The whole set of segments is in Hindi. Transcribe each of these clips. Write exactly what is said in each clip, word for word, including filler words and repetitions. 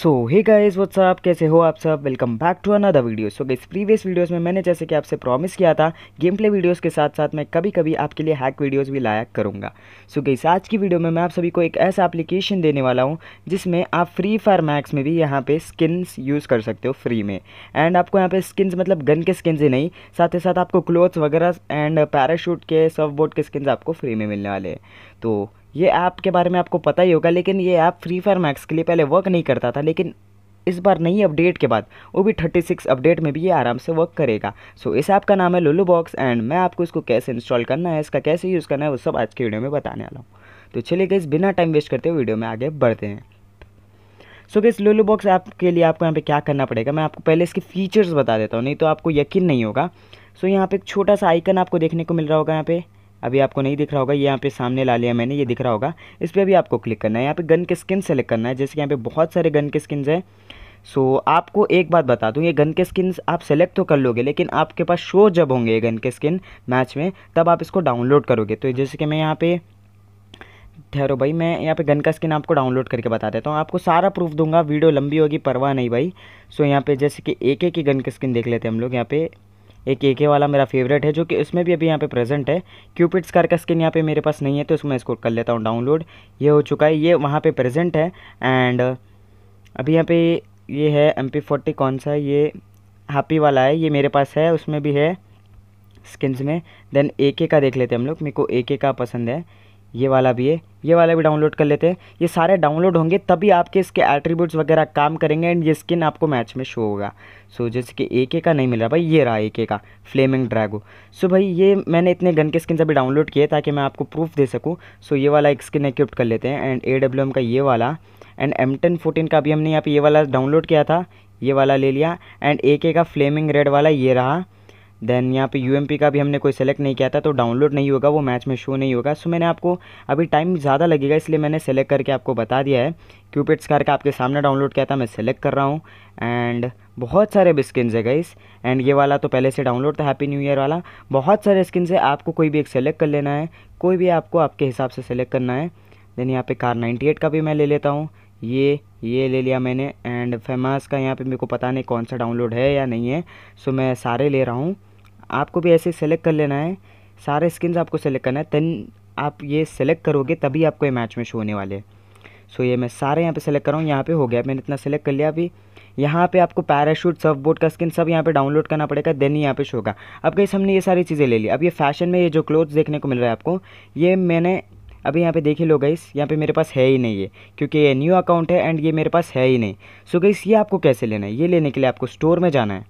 सो हे गाइस व्हाट्सअप, कैसे हो आप सब। Welcome back to another video. So guys previous videos में मैंने जैसे कि आपसे प्रॉमिस किया था, गेम प्ले वीडियोस के साथ साथ मैं कभी कभी आपके लिए हैक वीडियोस भी लाया करूँगा। सो गाइस आज की वीडियो में मैं आप सभी को एक ऐसा एप्लीकेशन देने वाला हूँ जिसमें आप फ्री फायर मैक्स में भी यहाँ पे स्किन्स यूज़ कर सकते हो फ्री में। एंड आपको यहाँ पे स्किन्स मतलब गन के स्किन्स ही नहीं, साथ ही साथ आपको क्लोथ्स वगैरह एंड पैराशूट के सर्फ बोर्ड के स्किन्स आपको फ्री में मिलने वाले हैं। तो ये ऐप के बारे में आपको पता ही होगा, लेकिन ये ऐप फ्री फायर मैक्स के लिए पहले वर्क नहीं करता था, लेकिन इस बार नई अपडेट के बाद वो भी थर्टी सिक्स अपडेट में भी ये आराम से वर्क करेगा। सो so, इस ऐप का नाम है लोलो बॉक्स एंड मैं आपको इसको कैसे इंस्टॉल करना है, इसका कैसे यूज़ करना है, वो सब आज के वीडियो में बताने वाला हूँ। तो चलिए गाइस बिना टाइम वेस्ट करते हुए वीडियो में आगे बढ़ते हैं। So guys Lulu box app के लिए आपको यहाँ पे क्या करना पड़ेगा, मैं आपको पहले इसके फीचर्स बता देता हूँ, नहीं तो आपको यकीन नहीं होगा। सो so, यहाँ पे एक छोटा सा आइकन आपको देखने को मिल रहा होगा, यहाँ पे अभी आपको नहीं दिख रहा होगा, ये यहाँ पे सामने ला लिया मैंने, ये दिख रहा होगा, इस पर अभी आपको क्लिक करना है। यहाँ पे गन के स्किन सेलेक्ट करना है, जैसे कि यहाँ पे बहुत सारे गन के स्किन्स हैं। सो आपको एक बात बता दूँ, ये गन के स्किन्स आप सेलेक्ट तो कर लोगे, लेकिन आपके पास शो जब होंगे ये गन के स्किन मैच में, तब आप इसको डाउनलोड करोगे। तो जैसे कि मैं यहाँ पे ठहरो भाई, मैं यहाँ पे गन का स्किन आपको डाउनलोड करके बता देता हूँ, आपको सारा प्रूफ दूंगा, वीडियो लंबी होगी परवाह नहीं भाई। सो यहाँ पे जैसे कि एक एक ही गन के स्किन देख लेते हैं हम लोग। यहाँ पे एक एके वाला मेरा फेवरेट है जो कि इसमें भी अभी यहाँ पे प्रेजेंट है। क्यूपिड्स कार का स्किन यहाँ पे मेरे पास नहीं है, तो इसमें इसको कर लेता हूँ डाउनलोड। ये हो चुका है, ये वहाँ पे प्रेजेंट है। एंड अभी यहाँ पे ये है एम पी फोर्टी, कौन सा है ये, हैप्पी वाला है, ये मेरे पास है, उसमें भी है स्किन्स में। देन एके का देख लेते हैं हम लोग, मेरे को एके का पसंद है, ये वाला भी है, ये वाला भी डाउनलोड कर लेते हैं। ये सारे डाउनलोड होंगे तभी आपके इसके एट्रीब्यूट्स वगैरह काम करेंगे एंड ये स्किन आपको मैच में शो होगा। सो so, जैसे कि एके का नहीं मिल रहा भाई, ये रहा एके का फ्लेमिंग ड्रैगो। सो so, भाई ये मैंने इतने गन के स्किन्स अभी डाउनलोड किए ताकि मैं आपको प्रूफ दे सकूँ। सो so, ये वाला एक स्किन इक्विप्ट कर लेते हैं एंड ए डब्ल्यू एम का ये वाला एंड एम टेन फोर्टीन का भी हमने यहाँ पर ये वाला डाउनलोड किया था, ये वाला ले लिया एंड एके का फ्लेमिंग रेड वाला ये रहा। देन यहाँ पे यूएमपी का भी हमने कोई सेलेक्ट नहीं किया था, तो डाउनलोड नहीं होगा, वो मैच में शो नहीं होगा। सो मैंने आपको अभी टाइम ज़्यादा लगेगा इसलिए मैंने सेलेक्ट करके आपको बता दिया है। क्यूपिड्स कार का आपके सामने डाउनलोड किया था, मैं सेलेक्ट कर रहा हूँ। एंड बहुत सारे भी स्किन्स है गाइस, एंड ये वाला तो पहले से डाउनलोड था, हैप्पी न्यू ईयर वाला। बहुत सारे स्किन्स है, आपको कोई भी एक सेलेक्ट कर लेना है, कोई भी आपको आपके हिसाब से सेलेक्ट करना है। देन यहाँ पर कार नाइन्टी एट का भी मैं ले लेता हूँ, ये ये ले लिया मैंने। एंड फेमास का यहाँ पर मेरे को पता नहीं कौन सा डाउनलोड है या नहीं है, सो मैं सारे ले रहा हूँ। आपको भी ऐसे सेलेक्ट कर लेना है, सारे स्किन्स आपको सेलेक्ट करना है, देन आप ये सेलेक्ट करोगे तभी आपको ये मैच में शो होने वाले हैं। सो ये मैं सारे यहाँ पे सेलेक्ट कर रहा हूँ, यहाँ पे हो गया, मैंने इतना सेलेक्ट कर लिया। अभी यहाँ पे आपको पैराशूट सर्फ बोर्ड का स्किन सब यहाँ पे डाउनलोड करना पड़ेगा, देन ही यहाँ पे शो होगा। अब गाइस हमने ये सारी चीज़ें ले ली। अब ये फैशन में ये जो क्लोथ्स देखने को मिल रहा है आपको, ये मैंने अभी यहाँ पे देख ही लो गाइस, यहाँ पे मेरे पास है ही नहीं है क्योंकि ये न्यू अकाउंट है एंड ये मेरे पास है ही नहीं। सो गाइस ये आपको कैसे लेना है, ये लेने के लिए आपको स्टोर में जाना है,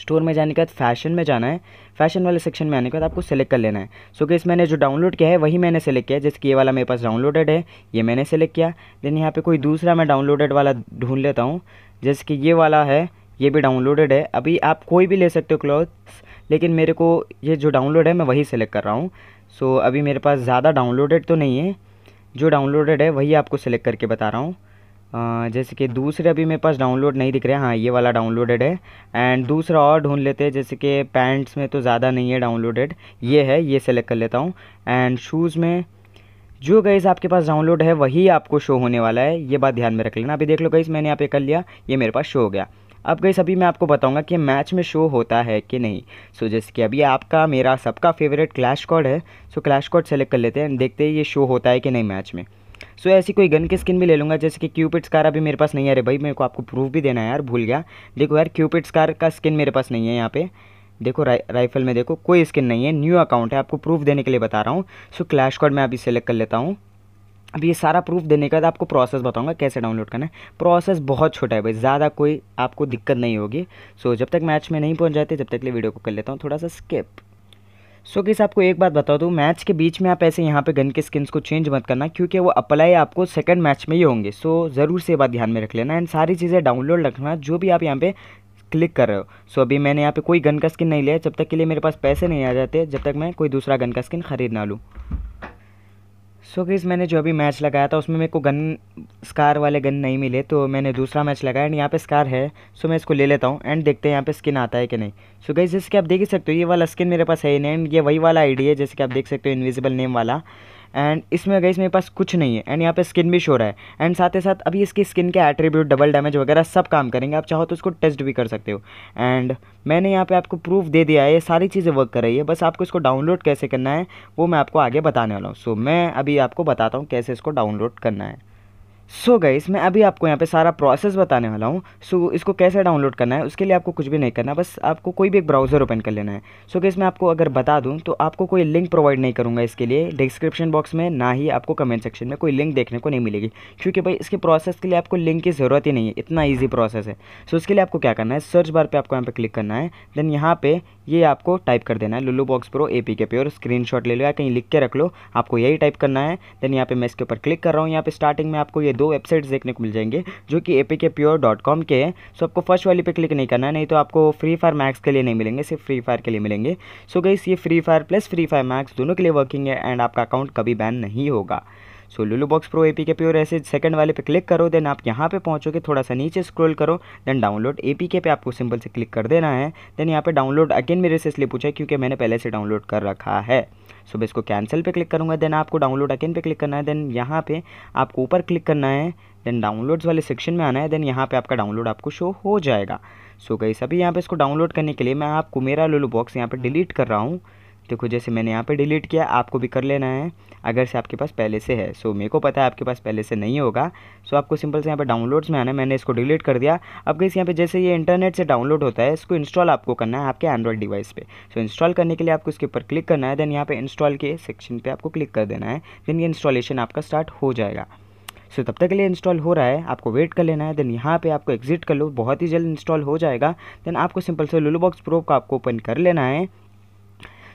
स्टोर में जाने के बाद फैशन में जाना है, फैशन वाले सेक्शन में आने के बाद आपको सेलेक्ट कर लेना है। सो गाइस मैंने जो डाउनलोड किया है वही मैंने सेलेक्ट किया है, जैसे कि ये वाला मेरे पास डाउनलोडेड है, ये मैंने सेलेक्ट किया। देन यहाँ पे कोई दूसरा मैं डाउनलोडेड वाला ढूंढ लेता हूँ, जैसे कि ये वाला है, ये भी डाउनलोडेड है। अभी आप कोई भी ले सकते हो क्लॉथ्स, लेकिन मेरे को ये जो डाउनलोड है मैं वही सेलेक्ट कर रहा हूँ। सो अभी मेरे पास ज़्यादा डाउनलोडेड तो नहीं है, जो डाउनलोडेड है वही आपको सेलेक्ट करके बता रहा हूँ। Uh, जैसे कि दूसरे अभी मेरे पास डाउनलोड नहीं दिख रहे हैं, हाँ ये वाला डाउनलोडेड है। एंड दूसरा और ढूंढ लेते हैं, जैसे कि पैंट्स में तो ज़्यादा नहीं है डाउनलोडेड, ये है, ये सेलेक्ट कर लेता हूँ। एंड शूज़ में जो गाइस आपके पास डाउनलोड है वही आपको शो होने वाला है, ये बात ध्यान में रख लेना। अभी देख लो गाइस मैंने यहाँ पे कर लिया, ये मेरे पास शो हो गया। अब गाइस अभी मैं आपको बताऊँगा कि मैच में शो होता है कि नहीं। सो so, जैसे कि अभी आपका मेरा सबका फेवरेट क्लैश कॉड है, सो क्लैश कॉड सेलेक्ट कर लेते हैं एंड देखते हैं ये शो होता है कि नहीं मैच में। सो so, ऐसी कोई गन की स्किन भी ले लूँगा, जैसे कि क्यूपिड्स कार अभी मेरे पास नहीं है। अरे भाई मेरे को आपको प्रूफ भी देना है यार, भूल गया। देखो यार क्यूपिड्स कार का स्किन मेरे पास नहीं है, यहाँ पे देखो रा, राइफल में देखो कोई स्किन नहीं है, न्यू अकाउंट है, आपको प्रूफ देने के लिए बता रहा हूँ। सो क्लैश कार्ड मैं अभी सेलेक्ट कर लेता हूँ। अब ये सारा प्रूफ देने के बाद आपको प्रोसेस बताऊँगा कैसे डाउनलोड करना है। प्रोसेस बहुत छोटा है भाई, ज़्यादा कोई आपको दिक्कत नहीं होगी। सो so, जब तक मैच में नहीं पहुँच जाते तब तक ले वीडियो को कर लेता हूँ थोड़ा सा स्किप। सो गाइस आपको एक बात बता दूँ, मैच के बीच में आप ऐसे यहाँ पे गन के स्किन्स को चेंज मत करना, क्योंकि वो अप्लाई आपको सेकंड मैच में ही होंगे। सो so, ज़रूर से बात ध्यान में रख लेना एंड सारी चीज़ें डाउनलोड रखना जो भी आप यहाँ पे क्लिक कर रहे हो। सो so, अभी मैंने यहाँ पे कोई गन का स्किन नहीं लिया, जब तक के लिए मेरे पास पैसे नहीं आ जाते, जब तक मैं कोई दूसरा गन का स्किन खरीद ना लूँ। सो so, गाइस मैंने जो अभी मैच लगाया था उसमें मेरे को गन स्कार वाले गन नहीं मिले, तो मैंने दूसरा मैच लगाया एंड यहाँ पे स्कार है। सो so, मैं इसको ले लेता हूँ एंड देखते हैं यहाँ पे स्किन आता है कि नहीं। सो so, गाइस जैसे कि आप देख ही सकते हो ये वाला स्किन मेरे पास है ही नहीं, ये वही वाला आईडी है, जैसे कि आप देख सकते हो इनविजिबल नेम वाला। एंड इसमें गाइस मेरे पास कुछ नहीं है। एंड यहाँ पे स्किन भी शो रहा है एंड साथ ही साथ अभी इसकी स्किन के एट्रीब्यूट डबल डैमेज वगैरह सब काम करेंगे। आप चाहो तो इसको टेस्ट भी कर सकते हो। एंड मैंने यहाँ पे आपको प्रूफ दे दिया है, ये सारी चीज़ें वर्क कर रही है। बस आपको इसको डाउनलोड कैसे करना है वो मैं आपको आगे बताने वाला हूँ। सो so, मैं अभी आपको बताता हूँ कैसे इसको डाउनलोड करना है। सो so गाइस मैं अभी आपको यहाँ पे सारा प्रोसेस बताने वाला हूँ। सो so, इसको कैसे डाउनलोड करना है उसके लिए आपको कुछ भी नहीं करना, बस आपको कोई भी एक ब्राउज़र ओपन कर लेना है। सो so, गाइस मैं आपको अगर बता दूँ तो आपको कोई लिंक प्रोवाइड नहीं करूँगा इसके लिए, डिस्क्रिप्शन बॉक्स में ना ही आपको कमेंट सेक्शन में कोई लिंक देखने को नहीं मिलेगी, क्योंकि भाई इसके प्रोसेस के लिए आपको लिंक की ज़रूरत ही नहीं है, इतना ईजी प्रोसेस है। सो so, इसके लिए आपको क्या करना है, सर्च बार पर आपको यहाँ पर क्लिक करना है। देन यहाँ पर ये आपको टाइप कर देना है लुलू बॉक्स प्रो एपीके पे, और स्क्रीनशॉट ले लो या कहीं लिख के रख लो, आपको यही टाइप करना है। देन यहाँ पे मैं इसके ऊपर क्लिक कर रहा हूँ। यहाँ पे स्टार्टिंग में आपको ये दो वेबसाइट्स देखने को मिल जाएंगे जो कि A P K pure dot com के हैं। सो आपको फर्स्ट वाली पे क्लिक नहीं करना है, नहीं तो आपको फ्री फायर मैक्स के लिए नहीं मिलेंगे, सिर्फ फ्री फायर के लिए मिलेंगे। सो गाइस ये free fire plus free fire max दोनों के लिए वर्किंग है एंड आपका अकाउंट कभी बैन नहीं होगा। So Lulu box pro APK pure ऐसे सेकंड वाले पे क्लिक करो। देन आप यहाँ पे पहुँचोगे, थोड़ा सा नीचे स्क्रॉल करो, देन डाउनलोड एपीके पे आपको सिंपल से क्लिक कर देना है। देन यहाँ पे डाउनलोड अगेन मेरे से इसलिए पूछा है क्योंकि मैंने पहले से डाउनलोड कर रखा है। सो मैं इसको कैंसिल पे क्लिक करूँगा। देन आपको डाउनलोड अगेन पे क्लिक करना है। देन यहाँ पे आपको ऊपर क्लिक करना है, देन डाउनलोड्स वाले सेक्शन में आना है। देन यहाँ पे आपका डाउनलोड आपको शो हो जाएगा। सो गाइस अभी यहाँ पे इसको डाउनलोड करने के लिए मैं आपको मेरा लुलू बॉक्स यहाँ पे डिलीट कर रहा हूँ। देखो जैसे मैंने यहाँ पे डिलीट किया, आपको भी कर लेना है अगर से आपके पास पहले से है। सो मेरे को पता है आपके पास पहले से नहीं होगा। सो आपको सिंपल से यहाँ पे डाउनलोड्स में आना है, मैंने इसको डिलीट कर दिया। अब गाइस यहाँ पे जैसे ये इंटरनेट से डाउनलोड होता है, इसको इंस्टॉल आपको करना है आपके एंड्रॉइड डिवाइस पे। सो इंस्टॉल करने के लिए आपको इसके ऊपर क्लिक करना है। देन यहाँ पर इंस्टॉल के सेक्शन पर आपको क्लिक कर देना है। देन ये इंस्टॉलेशन आपका स्टार्ट हो जाएगा। सो so, तब तक के लिए इंस्टॉल हो रहा है, आपको वेट कर लेना है। देन यहाँ पे आपको एग्जिट कर लो, बहुत ही जल्द इंस्टॉल हो जाएगा। देन आपको सिंपल से लुलू बॉक्स प्रो का आपको ओपन कर लेना है।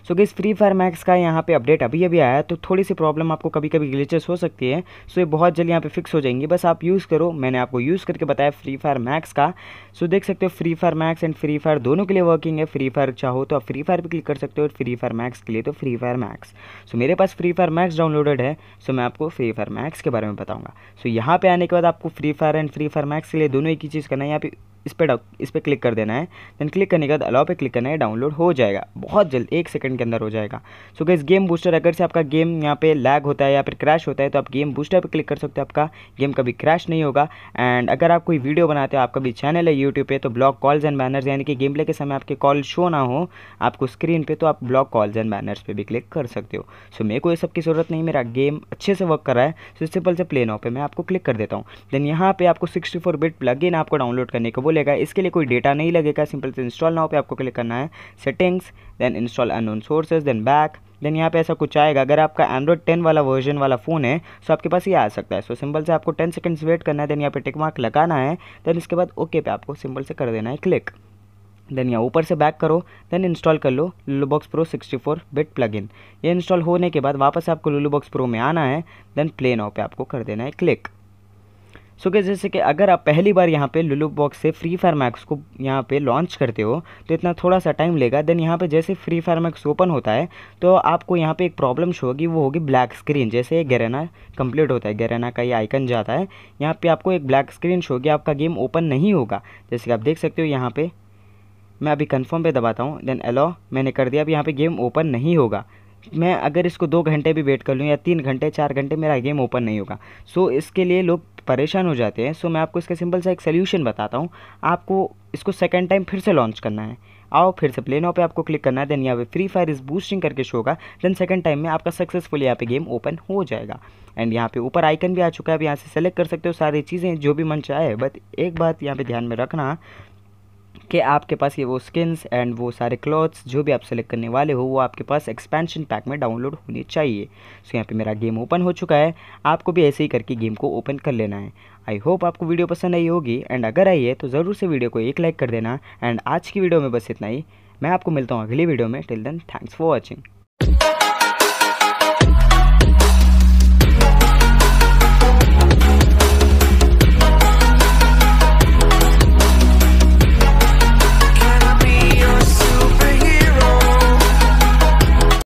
So guys free fire max का यहाँ पे अपडेट अभी अभी आया है, तो थोड़ी सी प्रॉब्लम आपको कभी कभी ग्लिचेस हो सकती है। सो so, ये बहुत जल्द यहाँ पे फिक्स हो जाएंगी, बस आप यूज़ करो। मैंने आपको यूज़ करके बताया फ्री फायर मैक्स का। सो so, देख सकते हो free fire max and free fire दोनों के लिए वर्किंग है। फ्री फायर चाहो तो आप फ्री फायर पर क्लिक कर सकते हो, और फ्री फायर मैक्स के लिए तो फ्री फायर मैक्स। सो मेरे पास फ्री फायर मैक्स डाउनलोडेड है। सो so, मैं आपको फ्री फायर मैक्स के बारे में बताऊँगा। सो so, यहाँ पर आने के बाद आपको free fire and free fire max के लिए दोनों एक ही चीज़ करना है, यहाँ पे इस पे इस पे क्लिक कर देना है। देन क्लिक करने के बाद अलाउ पे क्लिक करना है, डाउनलोड हो जाएगा बहुत जल्द, एक सेकंड के अंदर हो जाएगा। सो गाइस गेम बूस्टर, अगर से आपका गेम यहाँ पे लैग होता है या फिर क्रैश होता है तो आप गेम बूस्टर पे क्लिक कर सकते हो, आपका गेम कभी क्रैश नहीं होगा। एंड अगर आप कोई वीडियो बनाते हो, आपका भी चैनल है यूट्यूब पर, तो ब्लॉक कॉल्स एंड बैनर्स, यानी कि गेम प्ले के समय आपके कॉल शो ना हो आपको स्क्रीन पर, तो आप ब्लॉक कॉल्स एंड बैनर्स पर भी क्लिक कर सकते हो। सो मेरे को ये सब की ज़रूरत नहीं, मेरा गेम अच्छे से वर्क कर रहा है। सो सिंपल से प्ले नाउ पे मैं आपको क्लिक कर देता हूँ। देन यहाँ पर आपको sixty four bit plug in आपको डाउनलोड करने को बोलेगा, इसके लिए कोई डेटा नहीं लगेगा। सिंपल से इंस्टॉल नाउ पे आपको क्लिक करना है, settings, then install unknown sources, then back. Then यहाँ पे ऐसा कुछ आएगा, अगर आपका एंड्रॉइड टेन वाला वर्जन वाला फ़ोन है सो आपके पास ये आ सकता है। सो सिंपल से आपको टेन सेकंड्स वेट करना है। देन यहाँ पे टिक मार्क लगाना है। देन इसके बाद ओके पे आपको सिंपल से कर देना है क्लिक। देन यहाँ ऊपर से बैक करो, देन इंस्टॉल कर लो Lulu box pro sixty four bit plugin. ये इंस्टॉल होने के बाद वापस आपको लुलू बॉक्स प्रो में आना है, देन प्ले नाउ पे आपको कर देना है क्लिक। सो गाइस जैसे कि अगर आप पहली बार यहाँ पे लुलू बॉक्स से फ्री फायर मैक्स को यहाँ पे लॉन्च करते हो तो इतना थोड़ा सा टाइम लेगा। देन यहाँ पे जैसे फ्री फायर मैक्स ओपन होता है तो आपको यहाँ पे एक प्रॉब्लम शो होगी, वो होगी ब्लैक स्क्रीन। जैसे गरेना कंप्लीट होता है, गरेना का ये आइकन जाता है, यहाँ पर आपको एक ब्लैक स्क्रीन शो होगी, आपका गेम ओपन नहीं होगा। जैसे कि आप देख सकते हो यहाँ पर मैं अभी कन्फर्म पर दबाता हूँ, देन अलाउ मैंने कर दिया। अब यहाँ पर गेम ओपन नहीं होगा। मैं अगर इसको दो घंटे भी वेट कर लूँ या तीन घंटे चार घंटे, मेरा गेम ओपन नहीं होगा। सो इसके लिए लोग परेशान हो जाते हैं। सो so, मैं आपको इसका सिंपल सा एक सोल्यूशन बताता हूँ। आपको इसको सेकंड टाइम फिर से लॉन्च करना है, आओ फिर से प्ले नाउ पे आपको क्लिक करना है। देन यहाँ पे फ्री फायर इज बूस्टिंग करके शो होगा। देन सेकंड टाइम में आपका सक्सेसफुल यहाँ पे गेम ओपन हो जाएगा। एंड यहाँ पे ऊपर आइकन भी आ चुका है, अब यहाँ से सेलेक्ट कर सकते हो सारी चीज़ें जो भी मन चाहे। बट एक बात यहाँ पर ध्यान में रखना कि आपके पास ये वो स्किन्स एंड वो सारे क्लॉथ्स जो भी आप सेलेक्ट करने वाले हो वो आपके पास एक्सपेंशन पैक में डाउनलोड होने चाहिए। सो यहाँ पे मेरा गेम ओपन हो चुका है, आपको भी ऐसे ही करके गेम को ओपन कर लेना है। आई होप आपको वीडियो पसंद आई होगी, एंड अगर आई है तो ज़रूर से वीडियो को एक लाइक कर देना। एंड आज की वीडियो में बस इतना ही, मैं आपको मिलता हूँ अगली वीडियो में। Till then thanks for watching.